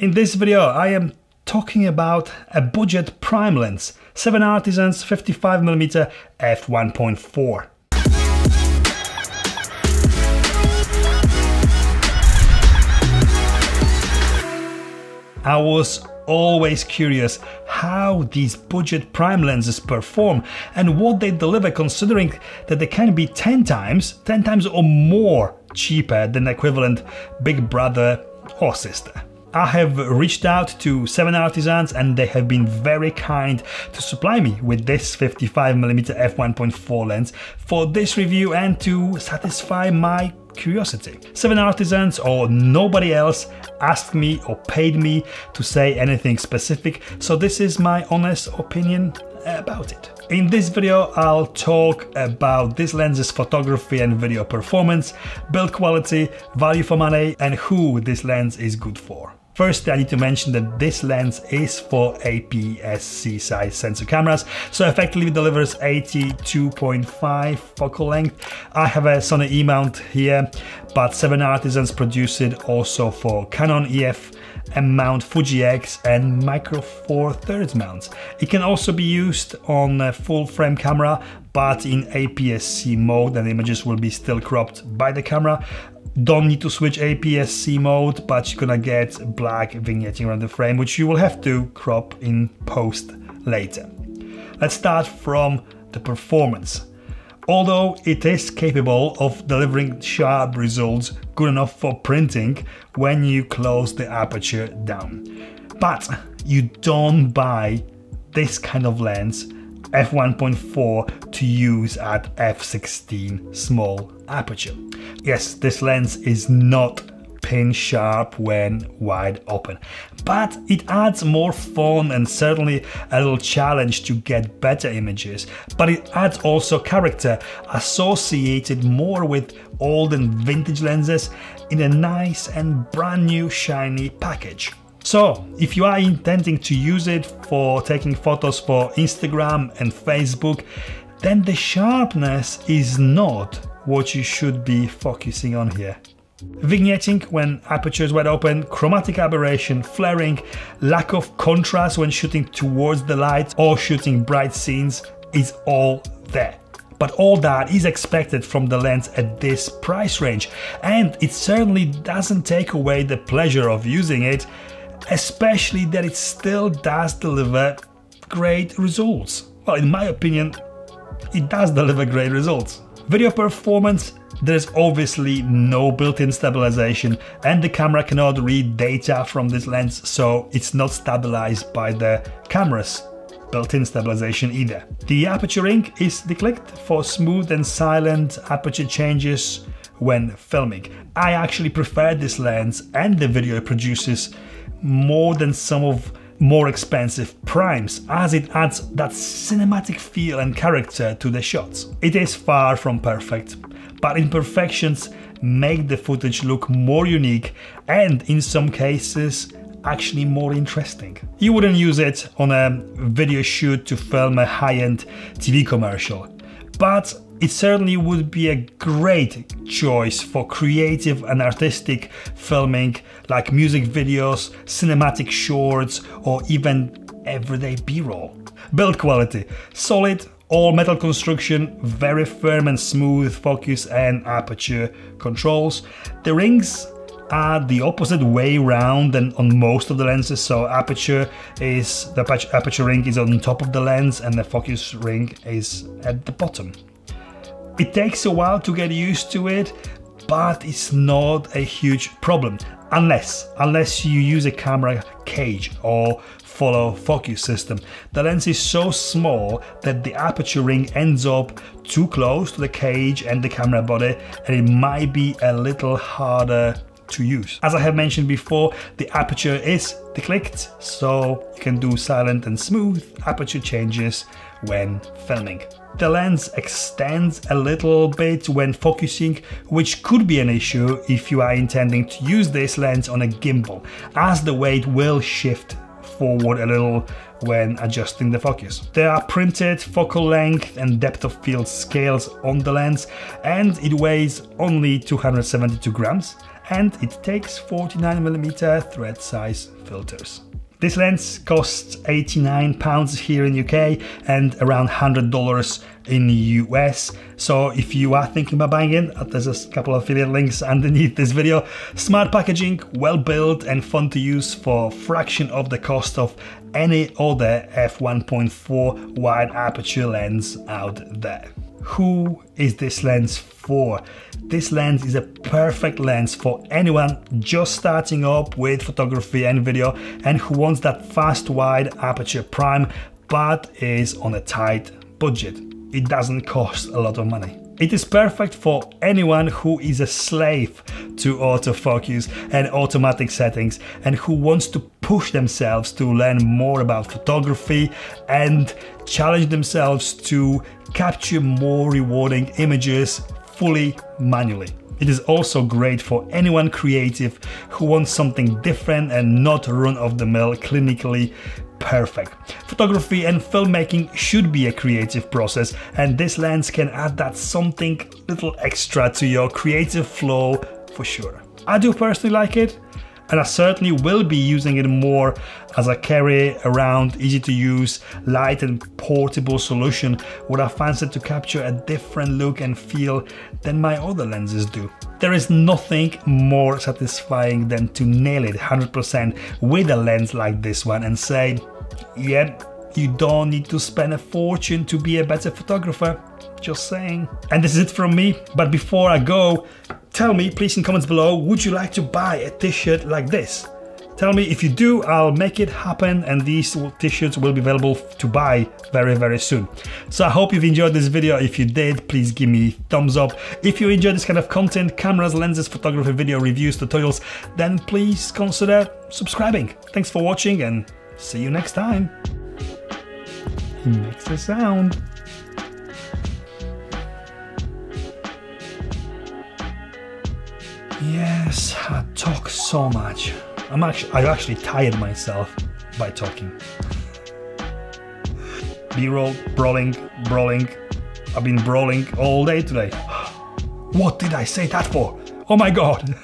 In this video I am talking about a budget prime lens, 7Artisans 55mm f1.4. I was always curious how these budget prime lenses perform and what they deliver, considering that they can be 10 times or more cheaper than equivalent big brother or sister. I have reached out to 7Artisans and they have been very kind to supply me with this 55mm f1.4 lens for this review and to satisfy my curiosity. 7Artisans or nobody else asked me or paid me to say anything specific, so this is my honest opinion about it. In this video I'll talk about this lens's photography and video performance, build quality, value for money and who this lens is good for. First, I need to mention that this lens is for APS-C size sensor cameras, so effectively delivers 82.5 focal length. I have a Sony E-mount here, but 7Artisans produce it also for Canon EF, M-mount, Fuji-X and Micro Four Thirds mounts. It can also be used on a full frame camera, but in APS-C mode, and images will be still cropped by the camera. Don't need to switch APS-C mode, but you're gonna get black vignetting around the frame, which you will have to crop in post later. Let's start from the performance. Although it is capable of delivering sharp results good enough for printing when you close the aperture down, but you don't buy this kind of lens f1.4 to use at f16 small aperture. Yes, this lens is not pin sharp when wide open, but it adds more fun and certainly a little challenge to get better images, but it adds also character, associated more with old and vintage lenses in a nice and brand new shiny package. So, if you are intending to use it for taking photos for Instagram and Facebook, then the sharpness is not what you should be focusing on here. Vignetting when aperture is wide open, chromatic aberration, flaring, lack of contrast when shooting towards the light or shooting bright scenes is all there. But all that is expected from the lens at this price range, and it certainly doesn't take away the pleasure of using it, especially that it still does deliver great results. Well, in my opinion, it does deliver great results. Video performance, there's obviously no built-in stabilization and the camera cannot read data from this lens, so it's not stabilized by the camera's built-in stabilization either. The aperture ring is declicked for smooth and silent aperture changes when filming. I actually prefer this lens and the video it produces more than some of more expensive primes, as it adds that cinematic feel and character to the shots. It is far from perfect, but imperfections make the footage look more unique and in some cases actually more interesting. You wouldn't use it on a video shoot to film a high-end TV commercial, but it certainly would be a great choice for creative and artistic filming like music videos, cinematic shorts or even everyday B-roll. Build quality, solid all metal construction, very firm and smooth focus and aperture controls. The rings are the opposite way round than on most of the lenses, so the aperture ring is on top of the lens and the focus ring is at the bottom. It takes a while to get used to it, but it's not a huge problem unless you use a camera cage or follow focus system. The lens is so small that the aperture ring ends up too close to the cage and the camera body, and it might be a little harder to use. As I have mentioned before, the aperture is declicked, so you can do silent and smooth aperture changes when filming. The lens extends a little bit when focusing, which could be an issue if you are intending to use this lens on a gimbal, as the weight will shift forward a little when adjusting the focus. There are printed focal length and depth of field scales on the lens, and it weighs only 272 grams and it takes 49mm thread size filters. This lens costs £89 here in UK and around $100 in the US. So if you are thinking about buying it, there's a couple of affiliate links underneath this video. Smart packaging, well built and fun to use for a fraction of the cost of any other f1.4 wide aperture lens out there. Who is this lens for? This lens is a perfect lens for anyone just starting up with photography and video and who wants that fast wide aperture prime but is on a tight budget. It doesn't cost a lot of money. It is perfect for anyone who is a slave to autofocus and automatic settings and who wants to push themselves to learn more about photography and challenge themselves to capture more rewarding images fully manually. It is also great for anyone creative who wants something different and not run-of-the-mill, clinically perfect. Photography and filmmaking should be a creative process, and this lens can add that something little extra to your creative flow for sure. I do personally like it, and I certainly will be using it more as I carry around easy to use, light and portable solution what I fancied to capture a different look and feel than my other lenses do. There is nothing more satisfying than to nail it 100% with a lens like this one and say, yeah, you don't need to spend a fortune to be a better photographer. Just saying. And this is it from me, but before I go, tell me please in comments below, would you like to buy a t-shirt like this? Tell me if you do, I'll make it happen, and these t-shirts will be available to buy very, very soon. So I hope you've enjoyed this video. If you did, please give me a thumbs up. If you enjoy this kind of content, cameras, lenses, photography, video reviews, tutorials, then please consider subscribing. Thanks for watching and see you next time. He makes a sound. Yes, I talk so much. I've actually tired myself by talking. B-roll, brawling. I've been brawling all day today. What did I say that for? Oh my God.